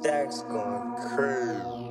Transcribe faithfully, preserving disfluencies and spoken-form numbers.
stacks going crazy.